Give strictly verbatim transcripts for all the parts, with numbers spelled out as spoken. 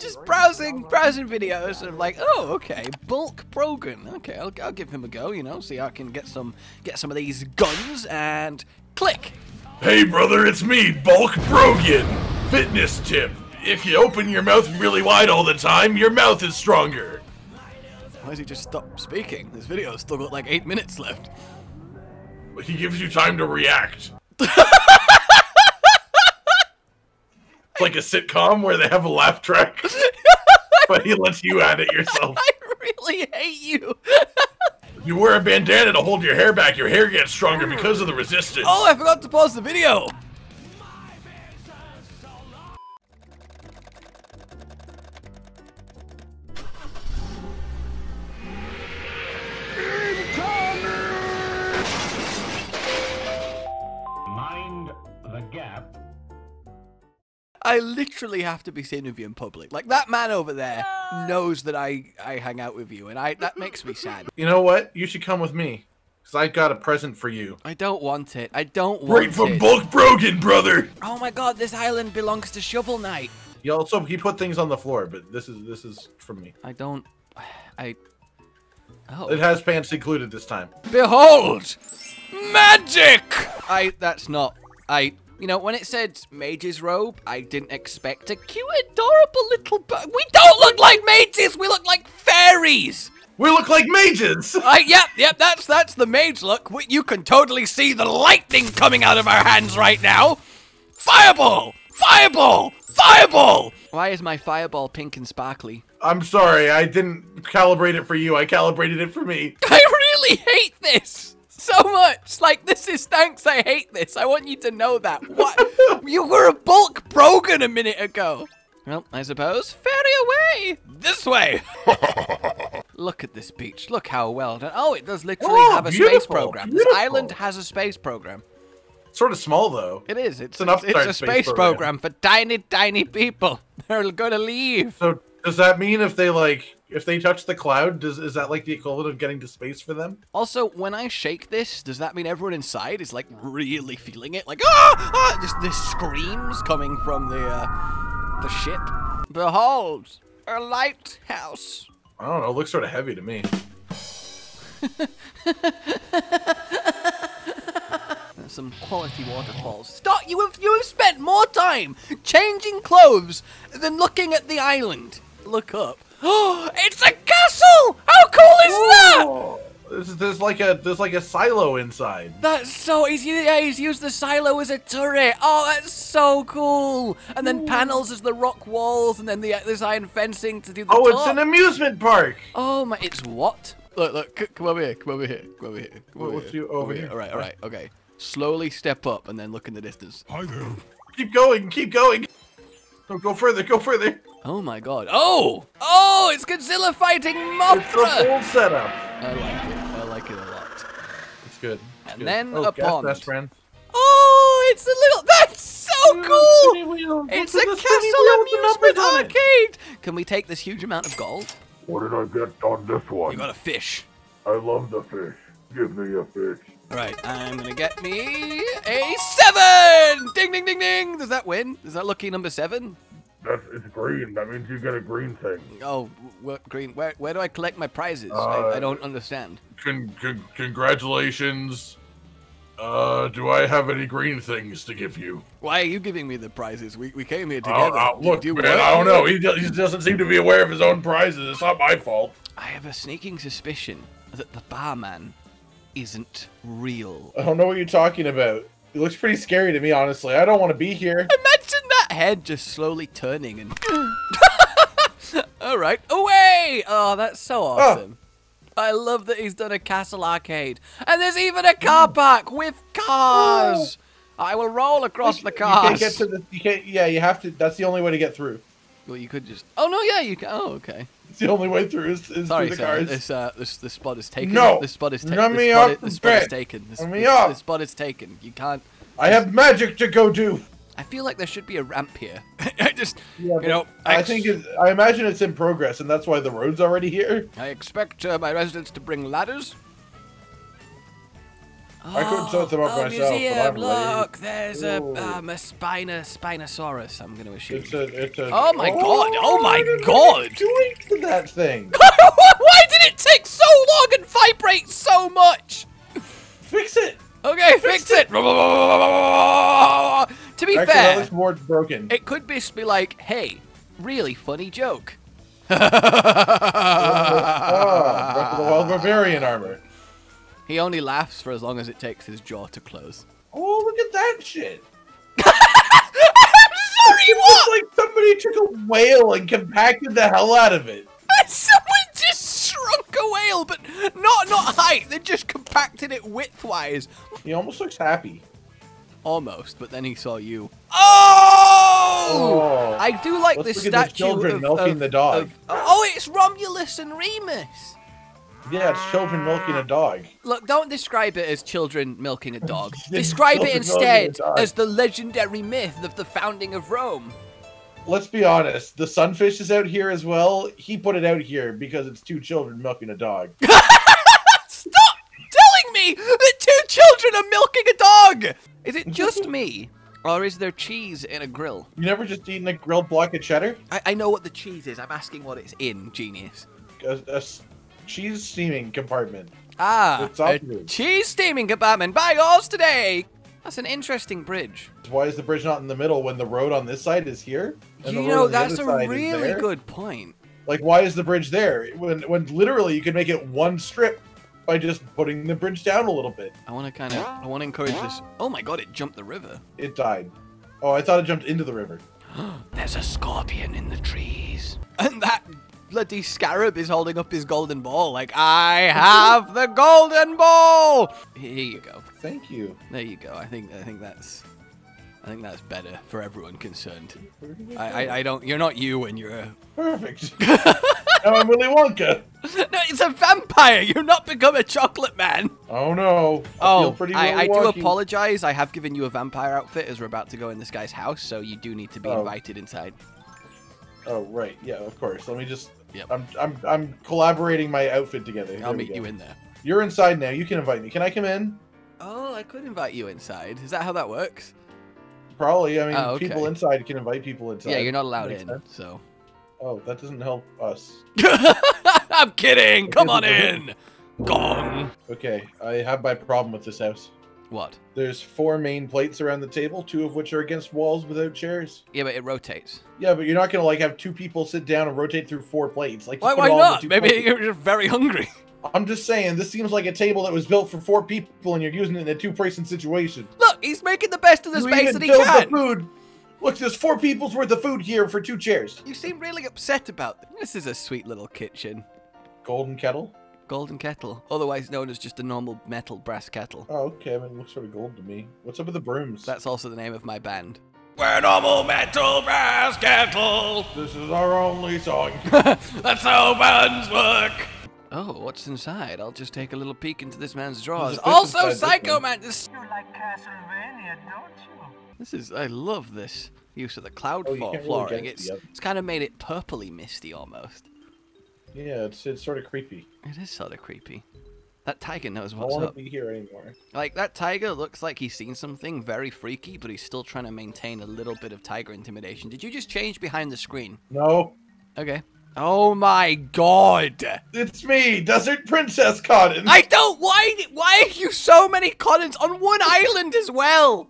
just browsing, browsing videos, and I'm like, oh, okay, Bulk Brogan. Okay, I'll, I'll give him a go. You know, see how I can get some, get some of these guns, and click. Hey, brother, it's me, Bulk Brogan. Fitness tip: if you open your mouth really wide all the time, your mouth is stronger. Why does he just stop speaking? This video's still got like eight minutes left. But he gives you time to react. It's like a sitcom where they have a laugh track, but he lets you at it yourself. I really hate you. You wear a bandana to hold your hair back. Your hair gets stronger because of the resistance. Oh, I forgot to pause the video. I literally have to be seen with you in public. Like, that man over there knows that I, I hang out with you, and I that makes me sad. You know what? You should come with me, because I got a present for you. I don't want it. I don't want it. Right from Bulk Brogan, brother! Oh my god, this island belongs to Shovel Knight. You also, he put things on the floor, but this is, this is from me. I don't... I... Oh. It has pants included this time. Behold! Magic! I... That's not... I... You know, when it said Mage's Robe, I didn't expect a cute, adorable little bug. We don't look like mages! We look like fairies! We look like mages! I, yep, yep, that's that's the mage look. We, you can totally see the lightning coming out of our hands right now. Fireball! Fireball! Fireball! Why is my fireball pink and sparkly? I'm sorry, I didn't calibrate it for you. I calibrated it for me. I really hate this! So much! Like, this is thanks, I hate this. I want you to know that. What? You were a Bulk Brogan a minute ago. Well, I suppose. Ferry away! This way! Look at this beach. Look how well done. Oh, it does literally oh, have a space program. Beautiful. This island has a space program. It's sort of small, though. It is. It's, it's, an it's, it's a space, space program. program for tiny, tiny people. They're gonna leave. So, does that mean if they, like... If they touch the cloud, does, is that like the equivalent of getting to space for them? Also, when I shake this, does that mean everyone inside is like really feeling it? Like, ah, ah, just the screams coming from the, uh, the ship. Behold, a lighthouse. I don't know, it looks sort of heavy to me. Some quality waterfalls. Stop, you have, you have spent more time changing clothes than looking at the island. Look up. Oh, it's a castle! How cool is Whoa. that? There's, there's like a there's like a silo inside. That's so easy. Yeah, he's used the silo as a turret. Oh, that's so cool! And then Ooh. panels as the rock walls, and then the this iron fencing to do the. Oh, top. It's an amusement park. Oh my! It's what? Look, look! Come over here! Come over here! Come over here! Come over, here. over, over here. here! All right, all right, okay. Slowly step up and then look in the distance. Hi there. Keep going! Keep going! Don't go further! Go further! Oh my god. Oh! Oh, it's Godzilla fighting Mothra! It's the full setup. I like it. I like it a lot. It's good. It's and good. then oh, a pond. Best friend. Oh, it's a little... That's so cool! It's a castle amusement arcade! Can we take this huge amount of gold? What did I get on this one? You got a fish. I love the fish. Give me a fish. Alright, I'm gonna get me a seven! Ding, ding, ding, ding! Does that win? Is that lucky number seven? That's, it's green. That means you get a green thing. Oh, what green? Where, where do I collect my prizes? Uh, I, I don't understand. Con, con, congratulations. Uh, do I have any green things to give you? Why are you giving me the prizes? We, we came here together. Uh, uh, look, do, do man, I don't know. He, do, he doesn't seem to be aware of his own prizes. It's not my fault. I have a sneaking suspicion that the barman isn't real. I don't know what you're talking about. It looks pretty scary to me, honestly. I don't want to be here. Imagine that head just slowly turning and... All right, away! Oh, that's so awesome. Oh. I love that he's done a castle arcade. And there's even a car park with cars. Oh. I will roll across the cars. You can't get to the... You can't, yeah, you have to... That's the only way to get through. Well, you could just... Oh, no, yeah, you can... Oh, okay. It's the only way through is, is Sorry, through the sir, cars. This, uh, this, this spot is taken. No! This spot is taken. Numb me up! This spot is taken. This, this, this spot is taken. You can't... I have magic to go do! I feel like there should be a ramp here. I just, yeah, you know... I, I think it, I imagine it's in progress, and that's why the road's already here. I expect uh, my residents to bring ladders. Oh, I couldn't sort them up oh, myself. Museum, but I'm look, late. There's Ooh. a um, a spina spinosaurus. I'm going to assume. It's a, it's a, oh my oh, god! Oh my what god! What are you doing to that thing? Why did it take so long and vibrate so much? Fix it. Okay, fix, fix it. it. To be Actually, fair, that looks more broken. It could just be like, hey, really funny joke. oh, oh, the wild barbarian armor. He only laughs for as long as it takes his jaw to close. Oh, look at that shit! I'm sorry, it what? It's like somebody took a whale and compacted the hell out of it. Someone just shrunk a whale, but not not height. They just compacted it widthwise. He almost looks happy. Almost, but then he saw you. Oh! oh I do like this statue of children milking of, the dog. Of, oh, it's Romulus and Remus. Yeah, it's children milking a dog. Look, don't describe it as children milking a dog. Describe it instead as the legendary myth of the founding of Rome. Let's be honest. The sunfish is out here as well. He put it out here because it's two children milking a dog. Stop telling me that two children are milking a dog! Is it just me? Or is there cheese in a grill? You never just eaten a grilled block of cheddar? I, I know what the cheese is. I'm asking what it's in, genius. A, a, cheese steaming compartment. Ah, a cheese steaming compartment by yours today. That's an interesting bridge. Why is the bridge not in the middle when the road on this side is here? And you know, that's a really good point. Like, why is the bridge there when when literally you could make it one strip by just putting the bridge down a little bit? I want to kind of, I want to encourage this. Oh my god, it jumped the river. It died. Oh, I thought it jumped into the river. There's a scorpion in the trees. And that bloody scarab is holding up his golden ball like, I have the golden ball. Here you go. Thank you. There you go. I think I think that's I think that's better for everyone concerned. I, I I don't. You're not you when you're a... perfect. Now I'm Willy Wonka. No, it's a vampire. You've not become a chocolate man. Oh no. I oh, feel pretty I, I do apologize. I have given you a vampire outfit as we're about to go in this guy's house, so you do need to be oh. invited inside. Oh right, yeah, of course. Let me just. Yep. I'm I'm I'm collaborating my outfit together. I'll meet you in there. You're inside now. You can invite me. Can I come in? Oh, I could invite you inside. Is that how that works? Probably. I mean, oh, okay. People inside can invite people inside. Yeah, you're not allowed in. Sense. So. Oh, that doesn't help us. I'm kidding. It come on in. Gong. Okay, I have my problem with this house. What? There's four main plates around the table, two of which are against walls without chairs. Yeah, but it rotates. Yeah, but you're not going to like have two people sit down and rotate through four plates. Like, why, why not? Maybe plates. You're just very hungry. I'm just saying, this seems like a table that was built for four people and you're using it in a two-person situation. Look, he's making the best of the you space that he can. The food. Look, there's four people's worth of food here for two chairs. You seem really upset about this. This is a sweet little kitchen. Golden kettle? Golden kettle, otherwise known as just a normal metal brass kettle. Oh, okay. I mean, it looks sort of gold to me. What's up with the brooms? That's also the name of my band. We're normal metal brass kettle. This is our only song. That's how bands work. Oh, what's inside? I'll just take a little peek into this man's drawers. Also, Psycho Man. This you like Castlevania, don't you? This is. I love this use of the cloud oh, floor flooring. Really it's the, yep. it's kind of made it purpley misty almost. Yeah, it's it's sort of creepy. It is sort of creepy. That tiger knows what's up. I don't want to be here anymore. Like, that tiger looks like he's seen something very freaky, but he's still trying to maintain a little bit of tiger intimidation. Did you just change behind the screen? No. Okay. Oh my god! It's me, Desert Princess Cotton! I don't- why- why are you so many Cottons on one island as well?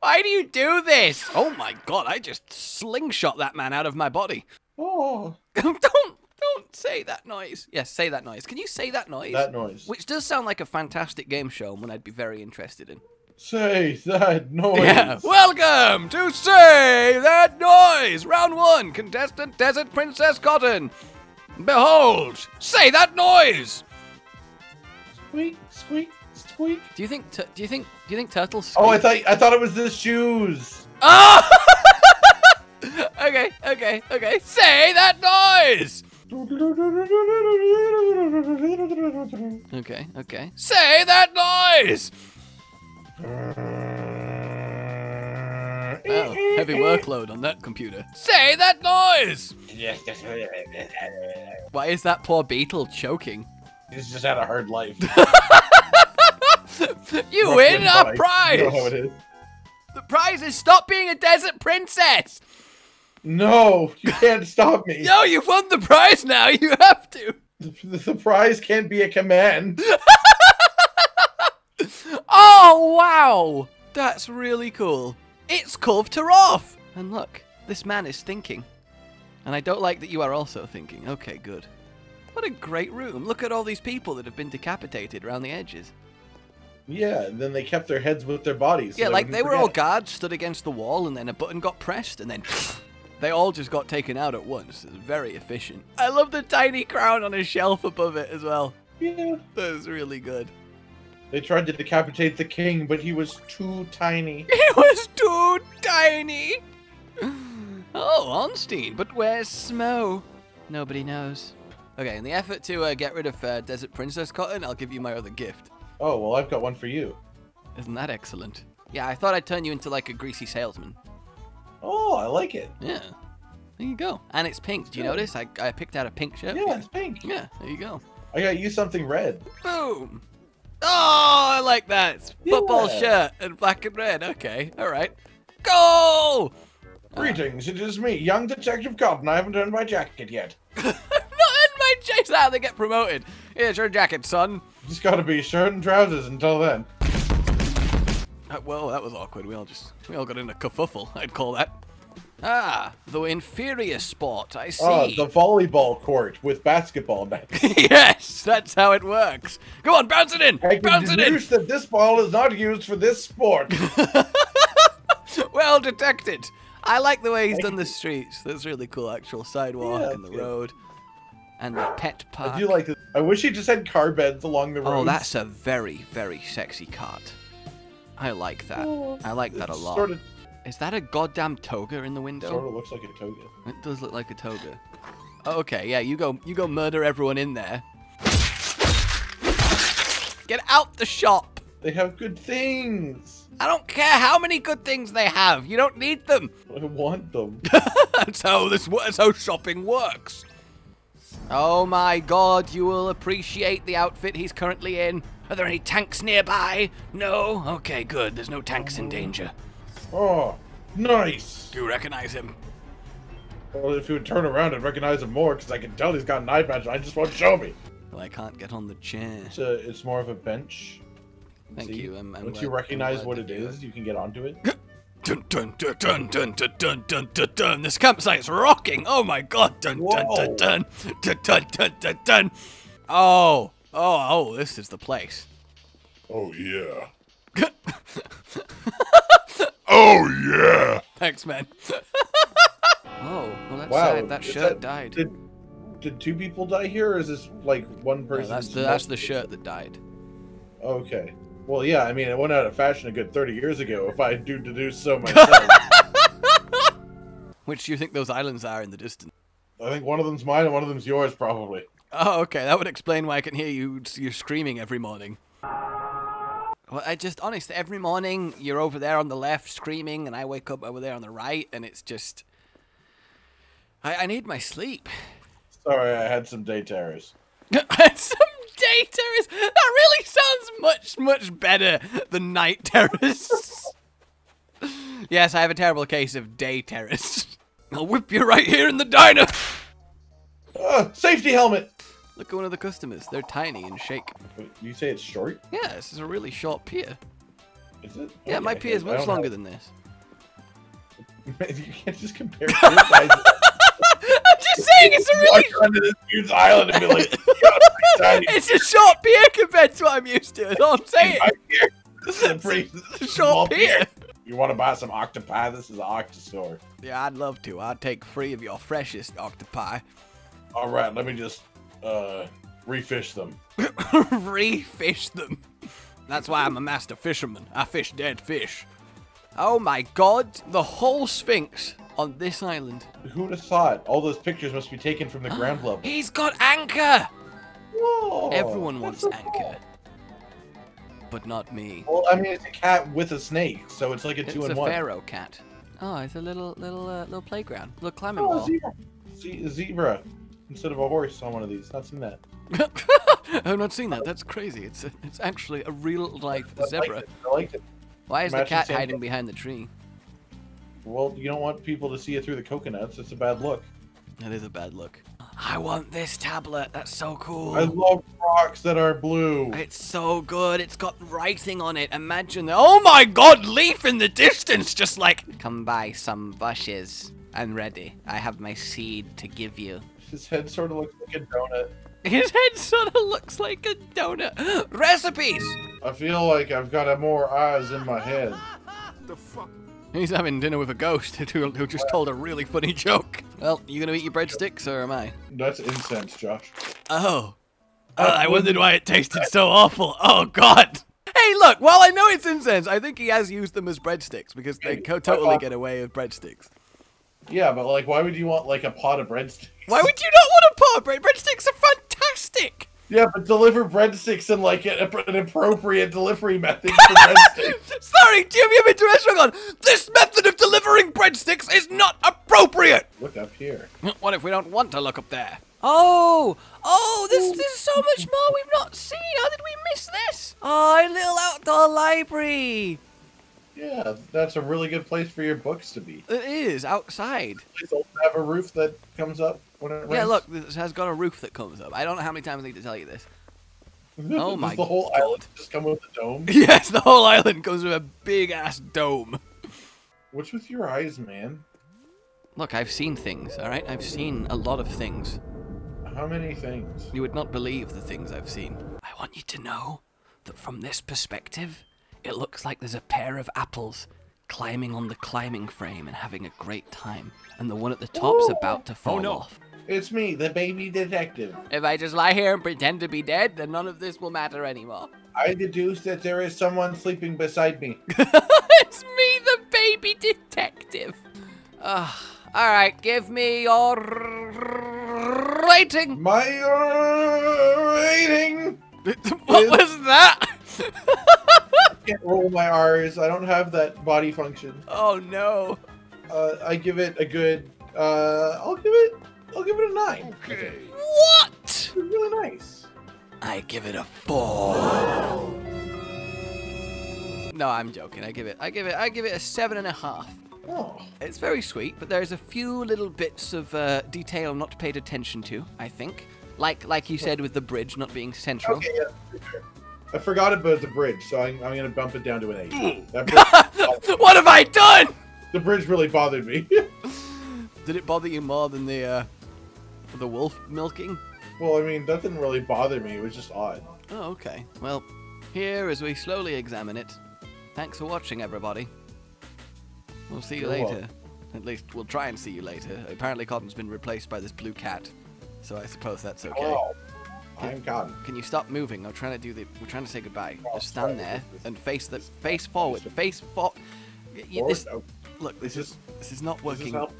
Why do you do this? Oh my god, I just slingshot that man out of my body. Oh. Don't- Don't say that noise. Yes, say that noise. Can you say that noise? That noise. Which does sound like a fantastic game show, one I'd be very interested in. Say that noise. Yeah. Welcome to Say That Noise. Round one, contestant Desert Princess Cotton. Behold, say that noise. Squeak, squeak, squeak. Do you think? Do you think? Do you think turtles? Squeak? Oh, I thought. I thought it was the shoes. Oh. Okay. Okay. Okay. Say that noise. Okay, okay. Say that noise! Oh, heavy workload on that computer. Say that noise! Why is that poor beetle choking? He's just had a hard life. You Brooklyn win a bike. prize! You know how it is. The prize is stop being a desert princess! No, you can't stop me. No, you've won the prize now. You have to. The, the prize can't be a command. Oh, wow. That's really cool. It's called Taroth. And look, this man is thinking. And I don't like that you are also thinking. Okay, good. What a great room. Look at all these people that have been decapitated around the edges. Yeah, and then they kept their heads with their bodies. So yeah, like they were all guards stood against the wall, and then a button got pressed, and then they all just got taken out at once. It's very efficient. I love the tiny crown on a shelf above it as well. Yeah. That was really good. They tried to decapitate the king, but he was too tiny. He was too tiny! Oh, Onstein, but where's Smo? Nobody knows. Okay, in the effort to uh, get rid of uh, Desert Princess Cotton, I'll give you my other gift. Oh, well, I've got one for you. Isn't that excellent? Yeah, I thought I'd turn you into, like, a greasy salesman. Oh, I like it. Yeah. There you go. And it's pink. Do you yeah. notice? I, I picked out a pink shirt. Yeah, it's pink. Yeah, there you go. I got you something red. Boom. Oh, I like that. It's football yeah. shirt and black and red. Okay, all right. Go! Greetings, uh, it is me, young Detective Cotton. I haven't earned my jacket yet. Not earned my jacket. Is that how they get promoted? Here's your jacket, son. It's got to be shirt and trousers until then. Uh, well, that was awkward. We all just we all got in a kerfuffle. I'd call that. Ah, the inferior sport. I see. Oh, the volleyball court with basketball nets. Yes, that's how it works. Go on, bounce it in. I bounce can it in. That this ball is not used for this sport. Well detected. I like the way he's I done can... the streets. That's really cool. Actual sidewalk yeah, and the good. road. And the pet park. I do like this. I wish he just had car beds along the road. Oh, that's a very, very sexy cart. I like that. Oh, I like that a lot. Sort of... Is that a goddamn toga in the window? It sort of looks like a toga. It does look like a toga. Oh, okay, yeah, you go, you go murder everyone in there. Get out the shop. They have good things. I don't care how many good things they have. You don't need them. I want them. That's how this. That's how shopping works. Oh my god, you will appreciate the outfit he's currently in. Are there any tanks nearby? No? Okay, good. There's no tanks in danger. Oh, nice. Do you recognize him? Well, if you would turn around and recognize him more, because I can tell he's got an eye patch and I just won't show me. Well, I can't get on the chair. It's, a, it's more of a bench. Thank See, you. Um, once you recognize what it is, you can get onto it. Dun, dun, dun, dun, dun, dun, dun, dun, dun. This campsite's rocking. Oh my god. Dun, dun, dun, dun, dun, dun, dun, dun, dun. Oh, oh, oh, this is the place. Oh, yeah. Oh, yeah. Thanks, man. Oh, well, that, wow. side, that shirt that, died. Did, did two people die here, or is this like one person? No, that's, the, that's the shirt that died. Okay. Well, yeah, I mean, it went out of fashion a good thirty years ago, if I do deduce so myself. Which do you think those islands are in the distance? I think one of them's mine and one of them's yours, probably. Oh, okay, that would explain why I can hear you you're screaming every morning. Well, I just, honestly, every morning you're over there on the left screaming, and I wake up over there on the right, and it's just... I, I need my sleep. Sorry, I had some day terrors. I had some... Day terrors? That really sounds much, much better than night terrors. Yes, I have a terrible case of day terrors. I'll whip you right here in the diner. Uh, safety helmet. Look at one of the customers. They're tiny and shake. You say it's short? Yeah, this is a really short pier. Is it? Yeah, okay. My pier is much longer have... than this. You can't just compare two sizes. I'm just saying it's a really... Walk onto this huge island and be like... It's a short pier compared to what I'm used to. That's all I'm saying. This is a pretty short pier. You want to buy some octopi? This is an octosaur. Yeah, I'd love to. I'd take three of your freshest octopi. All right, let me just uh, refish them. Refish them. That's why I'm a master fisherman. I fish dead fish. Oh my god, the whole Sphinx on this island. Who'd have thought? All those pictures must be taken from the ground level. He's got anchor. Whoa, everyone wants so cool. anchor, but not me. Well, I mean, it's a cat with a snake, so it's like a two-in-one. It's a pharaoh cat. Oh, it's a little, little, uh, little playground, little climbing oh, wall. Zebra. Ze zebra instead of a horse on one of these. Not seen that. I've not seen that. That's crazy. It's a, it's actually a real-life zebra. I liked it. Why is the cat hiding behind the tree? Well, you don't want people to see it through the coconuts. It's a bad look. That is a bad look. I want this tablet. That's so cool. I love rocks that are blue. It's so good. It's got writing on it. Imagine that. Oh my god, leaf in the distance. Just like, come by some bushes. I'm ready. I have my seed to give you. His head sort of looks like a donut. His head sort of looks like a donut. Recipes. I feel like I've got more eyes in my head. The fuck? He's having dinner with a ghost who, who just told a really funny joke. Well, you gonna eat your breadsticks or am I? That's incense, Josh. Oh. Uh, I wondered why it tasted so awful. Oh, God. Hey, look, while I know it's incense, I think he has used them as breadsticks because they co totally get away with breadsticks. Yeah, but like, why would you want like a pot of breadsticks? Why would you not want a pot of bread? Breadsticks are fantastic. Yeah, but deliver breadsticks in like an appropriate delivery method for breadsticks. Sorry, Jim, you've been to restaurant. This method of delivering breadsticks is not appropriate. Look up here. What if we don't want to look up there? Oh, oh, this, there's so much more we've not seen. How did we miss this? Oh, a little outdoor library. Yeah, that's a really good place for your books to be. It is, outside. It doesn't have a roof that comes up when it rains. Yeah, look, this has got a roof that comes up. I don't know how many times I need to tell you this. Oh my god. Does the whole island just come with a dome? Yes, the whole island comes with a big-ass dome. What's with your eyes, man? Look, I've seen things, all right? I've seen a lot of things. How many things? You would not believe the things I've seen. I want you to know that from this perspective, it looks like there's a pair of apples climbing on the climbing frame and having a great time. And the one at the top's Ooh. about to fall oh, no. off. It's me, the baby detective. If I just lie here and pretend to be dead, then none of this will matter anymore. I deduce that there is someone sleeping beside me. It's me, the baby detective. Oh, all right, give me your rating. My rating. What was that? I can't roll my R's. I don't have that body function. Oh no! Uh, I give it a good. Uh, I'll give it. I'll give it a nine. Okay. What? It's really nice. I give it a four. No, I'm joking. I give it. I give it. I give it a seven and a half. Oh. It's very sweet, but there's a few little bits of uh, detail not paid attention to. I think, like like you said, with the bridge not being central. Okay, yeah, sure. I forgot about the bridge, so I'm, I'm gonna bump it down to an eight. Mm. That bridge, what have I done? The bridge really bothered me. Did it bother you more than the uh, the wolf milking? Well, I mean, nothing really bothered me. It was just odd. Oh, okay. Well, here as we slowly examine it. Thanks for watching, everybody. We'll see you You're later. Welcome. At least we'll try and see you later. Apparently, Cotton's been replaced by this blue cat, so I suppose that's okay. Oh. Can, I'm gone. Can you stop moving? I'm trying to do the. We're trying to say goodbye. Oh, just stand sorry. there and face the face forward. Face for. You, this, no. Look, this is this is not working. Is this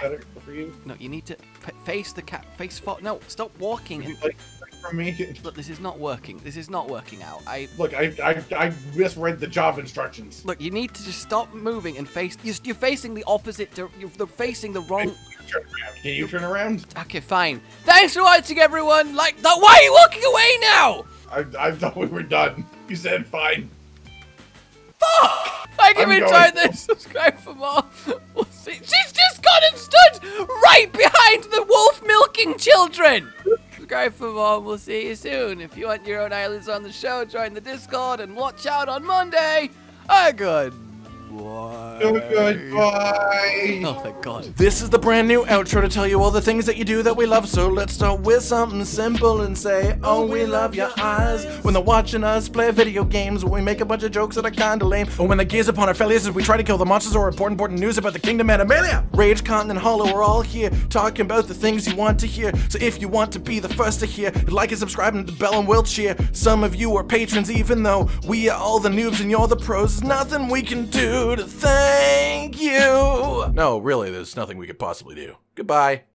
better for you? No, you need to face the cat. Face for. No, stop walking. Is it like, like for me? Look, this is not working. This is not working out. I look. I I I misread the job instructions. Look, you need to just stop moving and face. You're, you're facing the opposite. You're facing the wrong. I, Turn around. Can you turn around? Okay, fine. Thanks for watching, everyone. Like that. Why are you walking away now? I, I thought we were done. You said fine. Fuck! Like if you enjoyed this, subscribe for more. We'll see. She's just gone and stood right behind the wolf milking children. Subscribe for more. We'll see you soon. If you want your own islands on the show, join the Discord and watch out on Monday. Oh, good. Why? Oh, goodbye. Oh, thank God. This is the brand new outro to tell you all the things that you do that we love. So let's start with something simple and say, oh, we love your eyes. When they're watching us play video games, when we make a bunch of jokes that are kinda lame, or when they gaze upon our failures as we try to kill the monsters or report important news about the kingdom Animalia. Rage, Cotton, and Hollow are all here talking about the things you want to hear. So if you want to be the first to hear, like and subscribe and the bell and we'll cheer. Some of you are patrons even though we are all the noobs and you're the pros. There's nothing we can do to thank you. No, really, there's nothing we could possibly do. Goodbye.